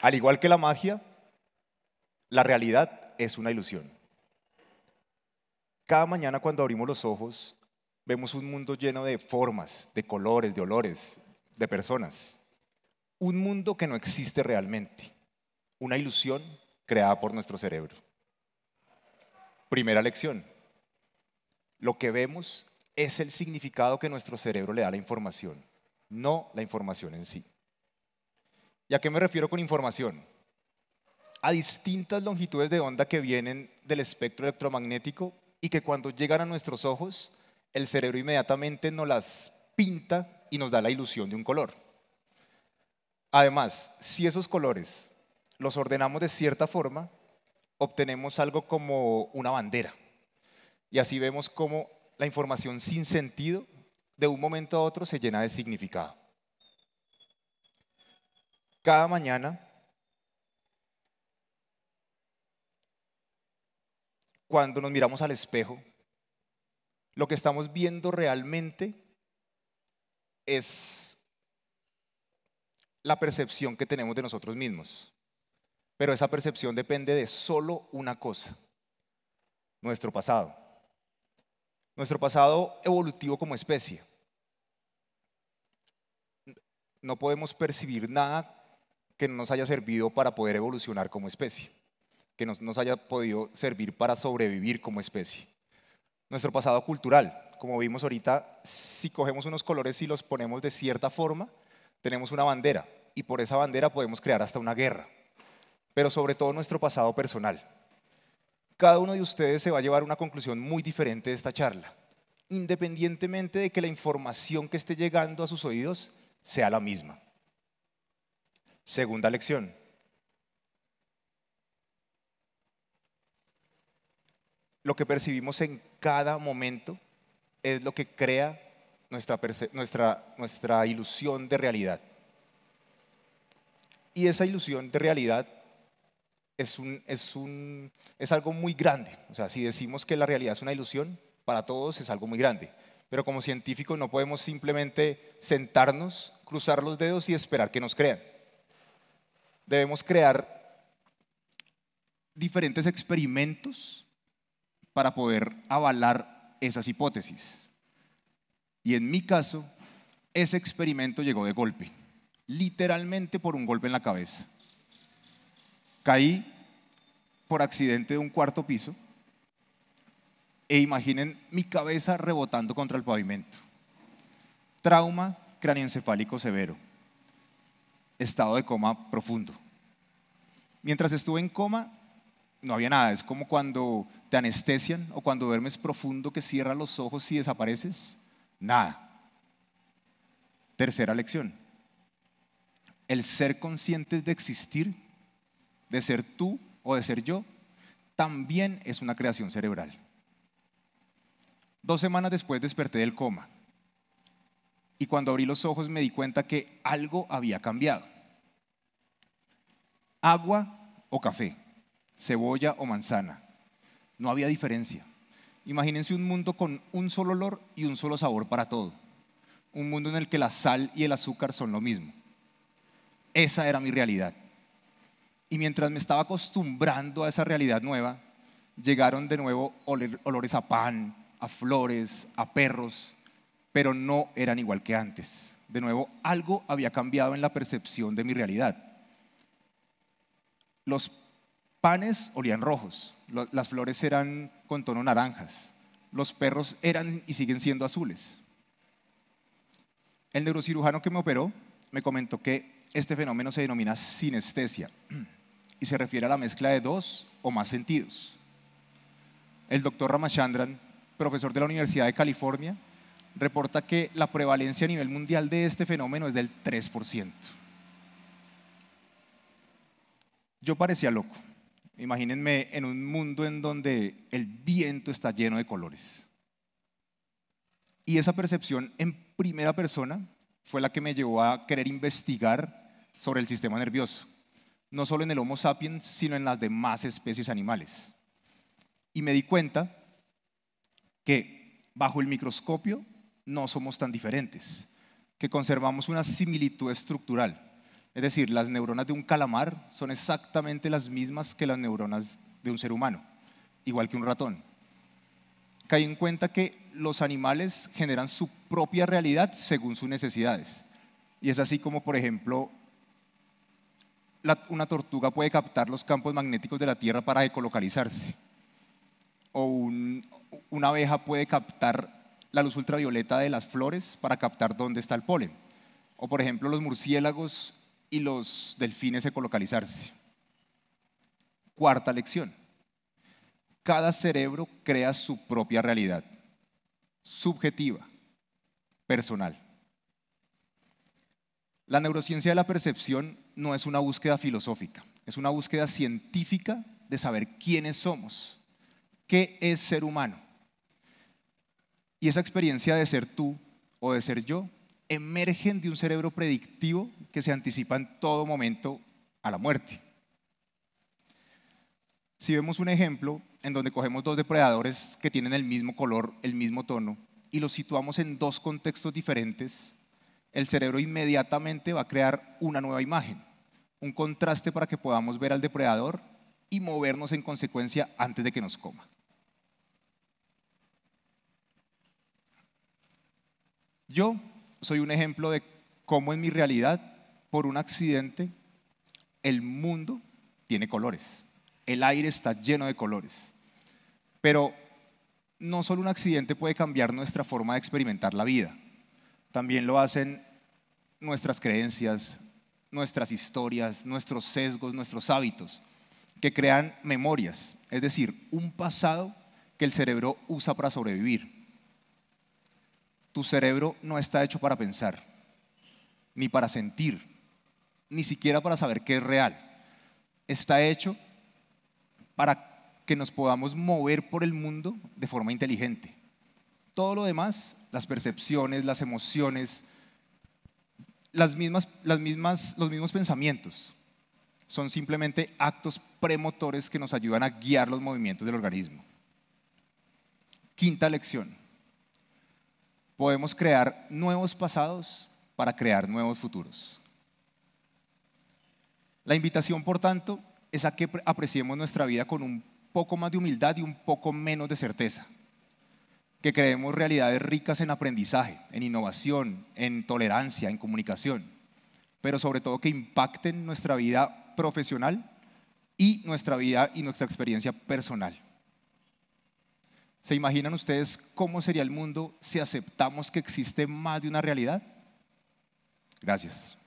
Al igual que la magia, la realidad es una ilusión. Cada mañana cuando abrimos los ojos, vemos un mundo lleno de formas, de colores, de olores, de personas. Un mundo que no existe realmente. Una ilusión creada por nuestro cerebro. Primera lección. Lo que vemos es el significado que nuestro cerebro le da a la información, no la información en sí. ¿Y a qué me refiero con información? A distintas longitudes de onda que vienen del espectro electromagnético y que cuando llegan a nuestros ojos, el cerebro inmediatamente nos las pinta y nos da la ilusión de un color. Además, si esos colores los ordenamos de cierta forma, obtenemos algo como una bandera. Y así vemos cómo la información sin sentido, de un momento a otro, se llena de significado. Cada mañana, cuando nos miramos al espejo, lo que estamos viendo realmente es la percepción que tenemos de nosotros mismos. Pero esa percepción depende de solo una cosa: nuestro pasado. Nuestro pasado evolutivo como especie. No podemos percibir nada que no nos haya servido para poder evolucionar como especie, que no nos haya podido servir para sobrevivir como especie. Nuestro pasado cultural, como vimos ahorita, si cogemos unos colores y los ponemos de cierta forma, tenemos una bandera, y por esa bandera podemos crear hasta una guerra. Pero sobre todo nuestro pasado personal. Cada uno de ustedes se va a llevar una conclusión muy diferente de esta charla, independientemente de que la información que esté llegando a sus oídos sea la misma. Segunda lección. Lo que percibimos en cada momento es lo que crea nuestra ilusión de realidad. Y esa ilusión de realidad es algo muy grande. O sea, si decimos que la realidad es una ilusión, para todos es algo muy grande. Pero como científicos no podemos simplemente sentarnos, cruzar los dedos y esperar que nos crean. Debemos crear diferentes experimentos para poder avalar esas hipótesis. Y en mi caso, ese experimento llegó de golpe, literalmente por un golpe en la cabeza. Caí por accidente de un cuarto piso e imaginen mi cabeza rebotando contra el pavimento. Trauma cráneoencefálico severo. Estado de coma profundo. Mientras estuve en coma no había nada. Es como cuando te anestesian o cuando duermes profundo que cierras los ojos y desapareces. Nada. Tercera lección. El ser conscientes de existir, de ser tú o de ser yo, también es una creación cerebral. 2 semanas después desperté del coma y cuando abrí los ojos me di cuenta que algo había cambiado. Agua o café, cebolla o manzana, no había diferencia. Imagínense un mundo con un solo olor y un solo sabor para todo. Un mundo en el que la sal y el azúcar son lo mismo. Esa era mi realidad. Y mientras me estaba acostumbrando a esa realidad nueva, llegaron de nuevo olores a pan, a flores, a perros, pero no eran igual que antes. De nuevo, algo había cambiado en la percepción de mi realidad. Los panes olían rojos, las flores eran con tono naranjas, los perros eran y siguen siendo azules. El neurocirujano que me operó me comentó que este fenómeno se denomina sinestesia y se refiere a la mezcla de 2 o más sentidos. El doctor Ramachandran, profesor de la Universidad de California, reporta que la prevalencia a nivel mundial de este fenómeno es del 3%. Yo parecía loco. Imagínense en un mundo en donde el viento está lleno de colores. Y esa percepción en primera persona fue la que me llevó a querer investigar sobre el sistema nervioso. No solo en el Homo sapiens, sino en las demás especies animales. Y me di cuenta que bajo el microscopio no somos tan diferentes, que conservamos una similitud estructural, Es decir, las neuronas de un calamar son exactamente las mismas que las neuronas de un ser humano, igual que un ratón. Caí en cuenta que los animales generan su propia realidad según sus necesidades. Y es así como, por ejemplo, una tortuga puede captar los campos magnéticos de la Tierra para ecolocalizarse. O una abeja puede captar la luz ultravioleta de las flores para captar dónde está el polen. O, por ejemplo, los murciélagos y los delfines ecolocalizarse. Cuarta lección. Cada cerebro crea su propia realidad, subjetiva, personal. La neurociencia de la percepción no es una búsqueda filosófica, es una búsqueda científica de saber quiénes somos, qué es ser humano. Y esa experiencia de ser tú o de ser yo emergen de un cerebro predictivo que se anticipa en todo momento a la muerte. Si vemos un ejemplo en donde cogemos dos depredadores que tienen el mismo color, el mismo tono, y los situamos en dos contextos diferentes, el cerebro inmediatamente va a crear una nueva imagen, un contraste para que podamos ver al depredador y movernos en consecuencia antes de que nos coma. Yo soy un ejemplo de cómo en mi realidad, por un accidente, el mundo tiene colores. El aire está lleno de colores, pero no solo un accidente puede cambiar nuestra forma de experimentar la vida, también lo hacen nuestras creencias, nuestras historias, nuestros sesgos, nuestros hábitos, que crean memorias, es decir, un pasado que el cerebro usa para sobrevivir. Tu cerebro no está hecho para pensar, ni para sentir, ni siquiera para saber qué es real. Está hecho para que nos podamos mover por el mundo de forma inteligente. Todo lo demás, las percepciones, las emociones, los mismos pensamientos, son simplemente actos premotores que nos ayudan a guiar los movimientos del organismo. Quinta lección. Podemos crear nuevos pasados para crear nuevos futuros. La invitación, por tanto, es a que apreciemos nuestra vida con un poco más de humildad y un poco menos de certeza. Que creemos realidades ricas en aprendizaje, en innovación, en tolerancia, en comunicación. Pero sobre todo que impacten nuestra vida profesional y nuestra experiencia personal. ¿Se imaginan ustedes cómo sería el mundo si aceptamos que existe más de una realidad? Gracias.